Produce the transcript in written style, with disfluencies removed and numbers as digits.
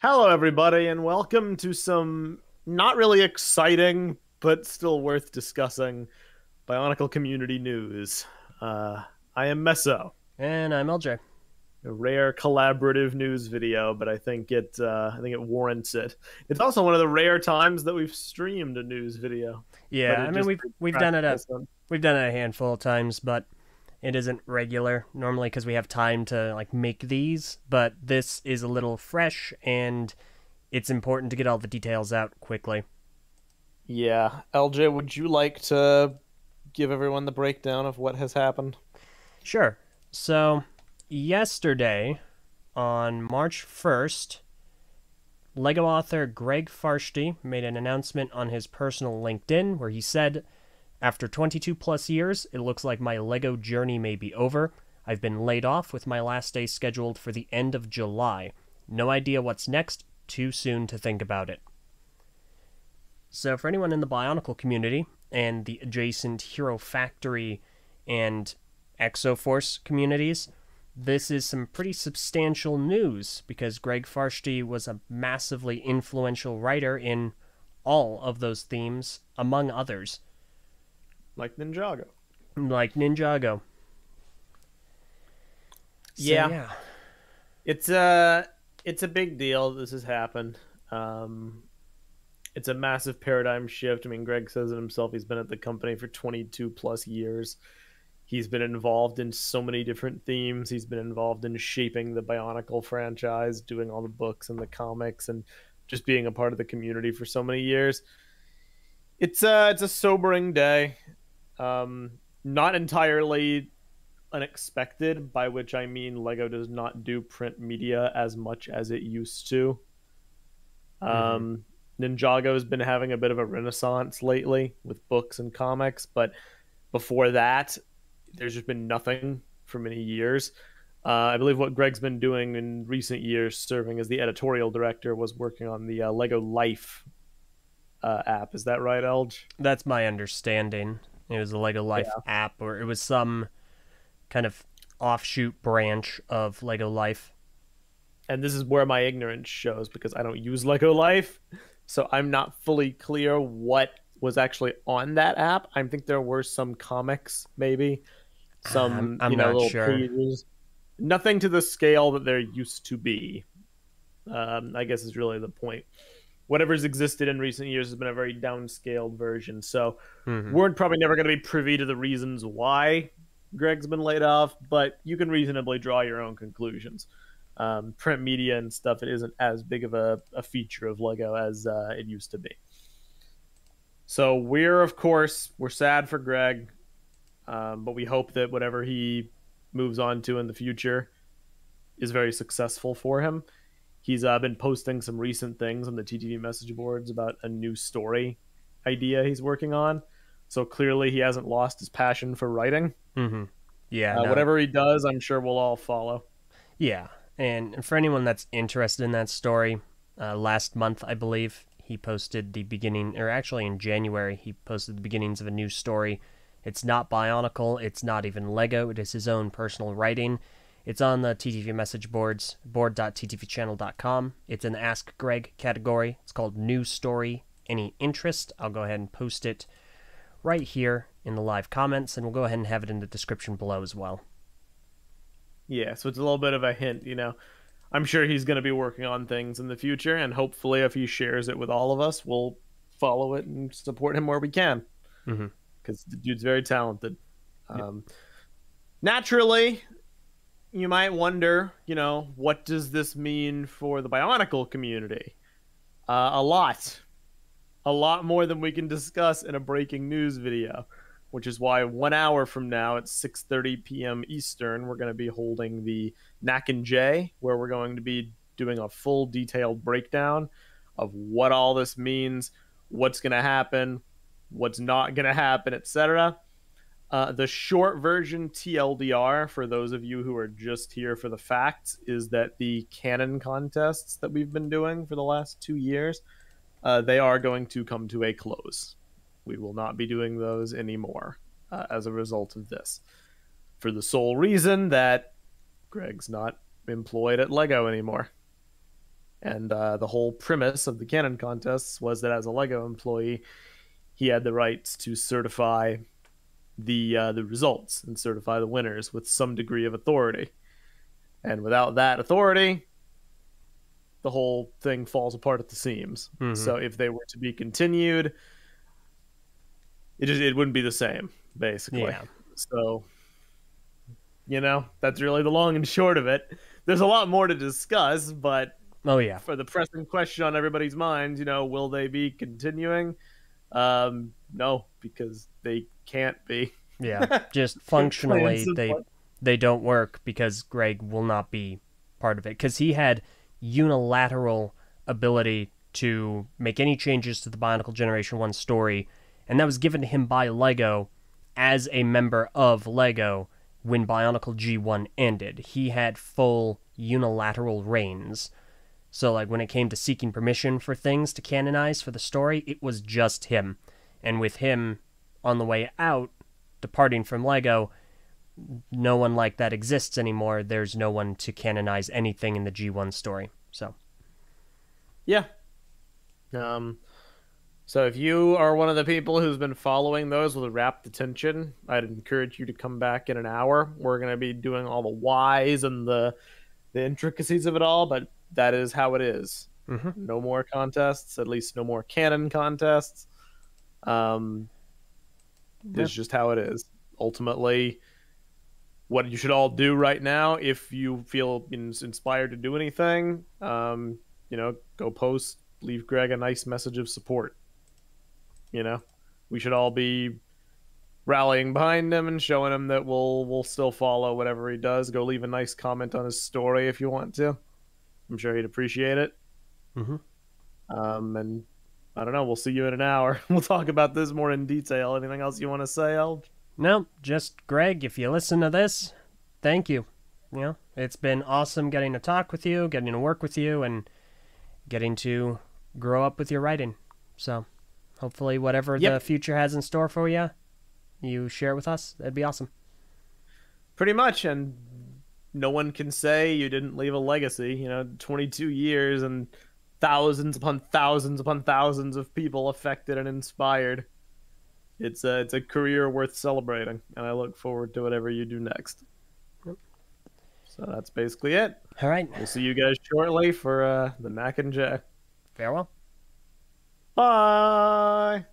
Hello, everybody, and welcome to some not really exciting, but still worth discussing Bionicle community news. I am Meso. And I'm Eljay. A rare collaborative news video, but I think it warrants it. It's also one of the rare times that we've streamed a news video. Yeah, I mean we've done it a handful of times, but it isn't regular normally because we have time to like make these, but this is a little fresh and it's important to get all the details out quickly. Yeah. Eljay, would you like to give everyone the breakdown of what has happened? Sure. So yesterday on March 1st, Lego author Greg Farshtey made an announcement on his personal LinkedIn where he said, "After 22+ years, it looks like my Lego journey may be over. I've been laid off with my last day scheduled for the end of July. No idea what's next. Too soon to think about it." So for anyone in the Bionicle community and the adjacent Hero Factory and ExoForce communities, this is some pretty substantial news because Greg Farshtey was a massively influential writer in all of those themes, among others. Like Ninjago. Like Ninjago. Yeah. So, yeah. It's a big deal. This has happened. It's a massive paradigm shift. I mean, Greg says it himself. He's been at the company for 22+ years. He's been involved in so many different themes. He's been involved in shaping the Bionicle franchise, doing all the books and the comics, and just being a part of the community for so many years. It's a sobering day. Not entirely unexpected, by which I mean Lego does not do print media as much as it used to. Ninjago has been having a bit of a renaissance lately with books and comics, but before that, there's just been nothing for many years. I believe what Greg's been doing in recent years, serving as the editorial director, was working on the Lego Life app. Is that right, Elj? That's my understanding. It was the Lego Life app, or it was some kind of offshoot branch of Lego Life. And this is where my ignorance shows because I don't use Lego Life, so I'm not fully clear what was actually on that app. I think there were some comics, maybe some I'm you know, little sure. pages. Nothing to the scale that there used to be. I guess is really the point. Whatever's existed in recent years has been a very downscaled version. So we're probably never going to be privy to the reasons why Greg's been laid off, but you can reasonably draw your own conclusions. Print media and stuff, it isn't as big of a feature of Lego as it used to be. So we're, of course, we're sad for Greg, but we hope that whatever he moves on to in the future is very successful for him. He's been posting some recent things on the TTV message boards about a new story idea he's working on. So clearly he hasn't lost his passion for writing. Yeah. No. Whatever he does, I'm sure we'll all follow. Yeah. And for anyone that's interested in that story, last month, I believe, he posted the beginning, or actually in January, he posted the beginnings of a new story. It's not Bionicle. It's not even Lego. It is his own personal writing. It's on the TTV message boards, board.ttvchannel.com. It's an Ask Greg category. It's called New Story, Any Interest. I'll go ahead and post it right here in the live comments, and we'll go ahead and have it in the description below as well. Yeah, so it's a little bit of a hint, you know. I'm sure he's going to be working on things in the future, and hopefully if he shares it with all of us, we'll follow it and support him where we can. Because the dude's very talented. Naturally, you might wonder, you know, what does this mean for the Bionicle community? A lot more than we can discuss in a breaking news video, which is why 1 hour from now at 6:30 p.m. Eastern, we're going to be holding the Knack and Jay, where we're going to be doing a full detailed breakdown of what all this means, what's going to happen, what's not going to happen, etc. The short version TLDR, for those of you who are just here for the facts, is that the canon contests that we've been doing for the last 2 years, they are going to come to a close. We will not be doing those anymore as a result of this. For the sole reason that Greg's not employed at Lego anymore. And the whole premise of the cannon contests was that as a Lego employee, he had the rights to certify the results and certify the winners with some degree of authority. And without that authority, the whole thing falls apart at the seams. Mm-hmm. So if they were to be continued, it wouldn't be the same, basically. Yeah. So, you know, that's really the long and short of it. There's a lot more to discuss, but oh yeah, for the pressing question on everybody's mind, you know, will they be continuing? No, because they can't be. Yeah, just functionally they don't work because Greg will not be part of it, because he had unilateral ability to make any changes to the Bionicle Generation 1 story, and that was given to him by LEGO as a member of LEGO when Bionicle G1 ended. He had full unilateral reins. So, like, when it came to seeking permission for things to canonize for the story, it was just him. And with him on the way out, departing from LEGO, no one like that exists anymore. There's no one to canonize anything in the G1 story. So, yeah. So if you are one of the people who's been following those with rapt attention, I'd encourage you to come back in an hour. We're going to be doing all the whys and the intricacies of it all, but that is how it is. Mm-hmm. No more contests, at least no more canon contests. Yep. It's just how it is. Ultimately, what you should all do right now, if you feel inspired to do anything, you know, go post, leave Greg a nice message of support. You know, we should all be rallying behind him and showing him that we'll still follow whatever he does. Go leave a nice comment on his story if you want to. I'm sure he'd appreciate it. Mm-hmm. And I don't know. We'll see you in an hour. We'll talk about this more in detail. Anything else you want to say, Elj? No, just Greg, if you listen to this, thank you. You know, it's been awesome getting to talk with you, getting to work with you, and getting to grow up with your writing. So hopefully whatever the future has in store for you, you share with us. That'd be awesome. Pretty much. And no one can say you didn't leave a legacy. You know, 22 years and thousands upon thousands upon thousands of people affected and inspired. It's a career worth celebrating, and I look forward to whatever you do next. Yep. So that's basically it. All right. We'll see you guys shortly for the Mac and Jay. Farewell. Bye.